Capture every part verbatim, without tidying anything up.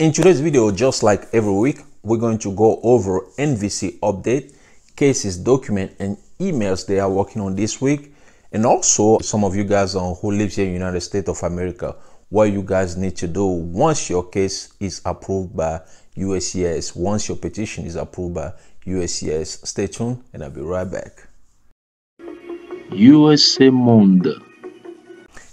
In today's video, just like every week, we're going to go over N V C update, cases, document, and emails they are working on this week. And also some of you guys on who lives here in the United States of America, what you guys need to do once your case is approved by U S C I S, once your petition is approved by U S C I S. Stay tuned and I'll be right back. U S A Monde.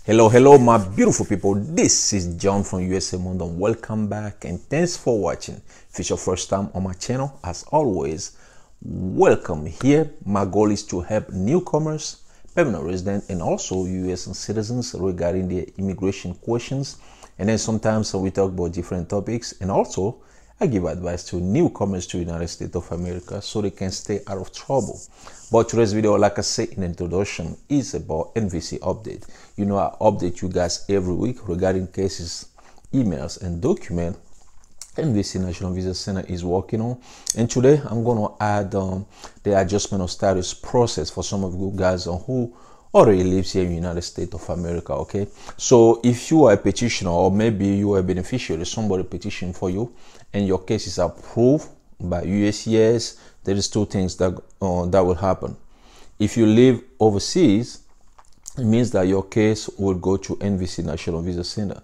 Hello, hello, my beautiful people. This is John from U S A Monde. Welcome back and thanks for watching. If it's your first time on my channel, as always, welcome here. My goal is to help newcomers, permanent residents, and also U S citizens regarding their immigration questions. And then sometimes we talk about different topics. And also, I give advice to newcomers to the United States of America so they can stay out of trouble. But today's video, like I said in the introduction, is about N V C update. You know, I update you guys every week regarding cases, emails, and document N V C National Visa Center is working on. And today I'm going to add um, the adjustment of status process for some of you guys who already lives here in the United States of America. Okay, so if you are a petitioner or maybe you are a beneficiary, somebody petitioned for you and your case is approved by U S C I S, there is two things that uh, that will happen. If you live overseas, it means that your case will go to N V C National Visa Center.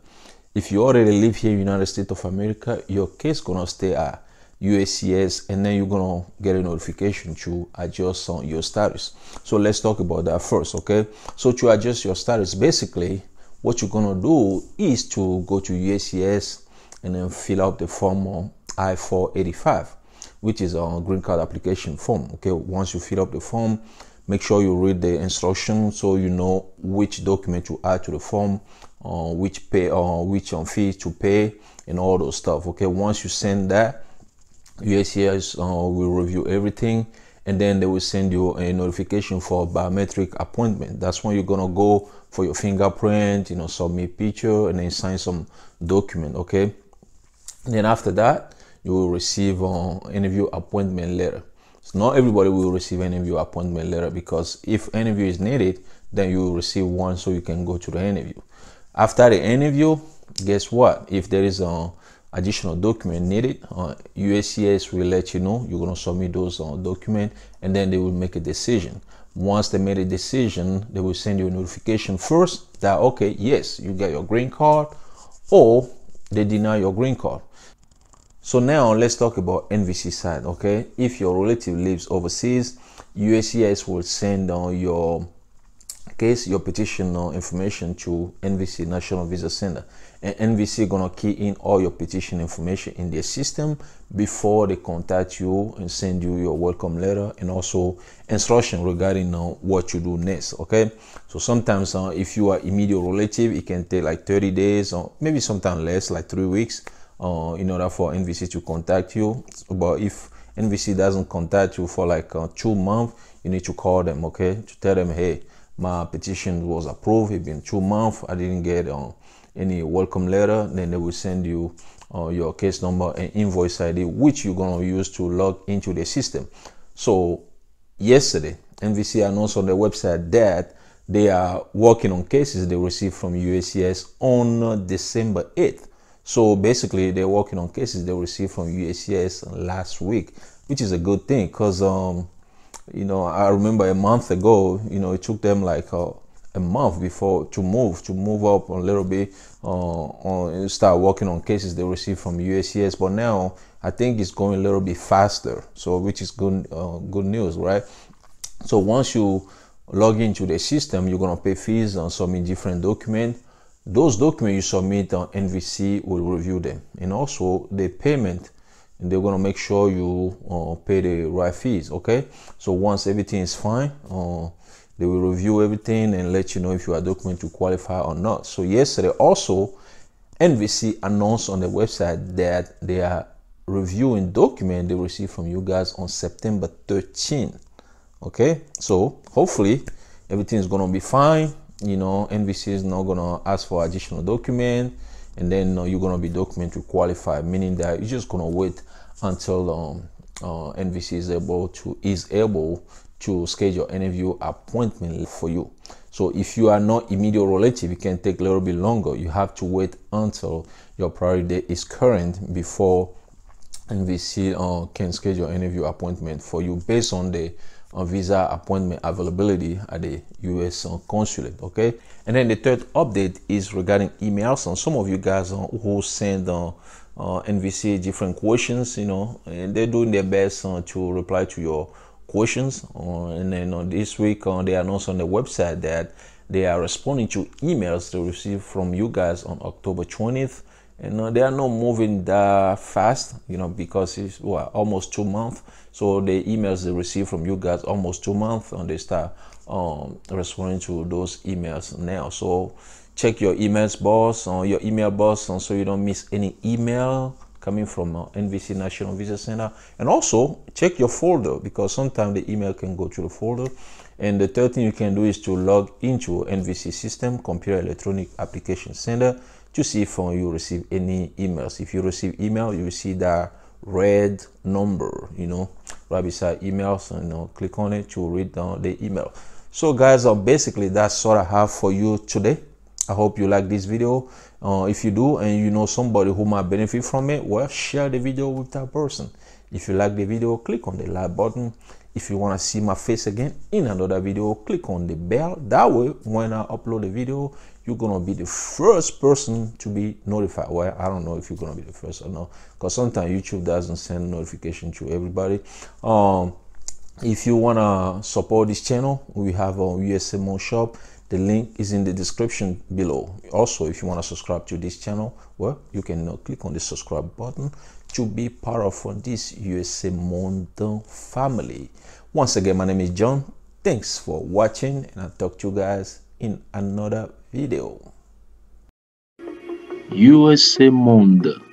If you already live here in the United States of America, your case gonna stay at U S C I S, and then you're gonna get a notification to adjust on your status. So let's talk about that first, okay? So to adjust your status, basically what you're gonna do is to go to U S C I S and then fill out the form I four eighty-five, which is a green card application form. Okay, once you fill up the form, make sure you read the instructions so you know which document to add to the form, uh, which pay or uh, which um, fee to pay, and all those stuff. Okay, once you send that, U S C I S uh, will review everything, and then they will send you a notification for a biometric appointment. That's when you're gonna go for your fingerprint, you know, submit picture, and then sign some document. Okay, and then after that, you will receive an uh, interview appointment letter. So not everybody will receive an interview appointment letter, because if interview is needed, then you will receive one so you can go to the interview. After the interview, guess what? If there is an additional document needed, uh, U S C I S will let you know. You're going to submit those uh, documents, and then they will make a decision. Once they made a decision, they will send you a notification first that, okay, yes, you got your green card, or they deny your green card. So now let's talk about N V C side, okay? If your relative lives overseas, U S C I S will send uh, your case, your petition uh, information to N V C National Visa Center. And N V C gonna key in all your petition information in their system before they contact you and send you your welcome letter and also instruction regarding uh, what you do next, okay? So sometimes uh, if you are immediate relative, it can take like thirty days or maybe sometimes less, like three weeks. Uh, in order for N V C to contact you. But if N V C doesn't contact you for like uh, two months, you need to call them, okay, to tell them, hey, my petition was approved. It's been two months. I didn't get uh, any welcome letter. Then they will send you uh, your case number and invoice I D, which you're gonna use to log into the system. So yesterday, N V C announced on their website that they are working on cases they received from U S C I S on uh, December eighth. So basically, they're working on cases they received from U S C I S last week, which is a good thing, because um, you know, I remember a month ago, you know, it took them like uh, a month before to move to move up a little bit uh, and start working on cases they received from U S C I S. But now I think it's going a little bit faster, so which is good, uh, good news, right? So once you log into the system, you're gonna pay fees and submit different documents. Those documents you submit on N V C will review them, and also the payment, and they're going to make sure you uh, pay the right fees, okay? So once everything is fine, uh, they will review everything and let you know if you are document to qualify or not. So yesterday also, N V C announced on the website that they are reviewing document they received from you guys on September thirteenth, okay? So hopefully everything is going to be fine. You know, N V C is not gonna ask for additional document, and then uh, you're gonna be document to qualify, meaning that you're just gonna wait until um, uh, N V C is able to is able to schedule interview appointment for you. So if you are not immediate relative, it can take a little bit longer. You have to wait until your priority date is current before N V C uh, can schedule an interview appointment for you based on the uh, visa appointment availability at the U S uh, consulate. Okay, and then the third update is regarding emails. And some of you guys uh, who send uh, uh, N V C different questions, you know, and they're doing their best uh, to reply to your questions. Uh, and then uh, this week uh, they announced on the website that they are responding to emails they received from you guys on October twentieth. And uh, they are not moving that fast, you know, because it's well, almost two months. So the emails they receive from you guys almost two months, and they start um, responding to those emails now. So check your emails, boss, or your email, boss, and so you don't miss any email coming from uh, N V C National Visa Center. And also check your folder, because sometimes the email can go to the folder. And the third thing you can do is to log into N V C system, Computer Electronic Application Center, to see if uh, you receive any emails. If you receive email, you will see that red number, you know, right beside emails, and you know, click on it to read down the email. So guys, uh, basically that's what I have for you today. I hope you like this video. Uh, if you do, and you know somebody who might benefit from it, well, share the video with that person. If you like the video, click on the like button. If you want to see my face again in another video, click on the bell. That way, when I upload the video, you're going to be the first person to be notified. Well, I don't know if you're going to be the first or not, because sometimes YouTube doesn't send notification to everybody. Um, if you want to support this channel, we have a U S A Monde shop. The link is in the description below. Also, if you want to subscribe to this channel, well, you can now click on the subscribe button to be part of this U S A Monde family. Once again, my name is John. Thanks for watching, and I'll talk to you guys in another video. U S A Monde.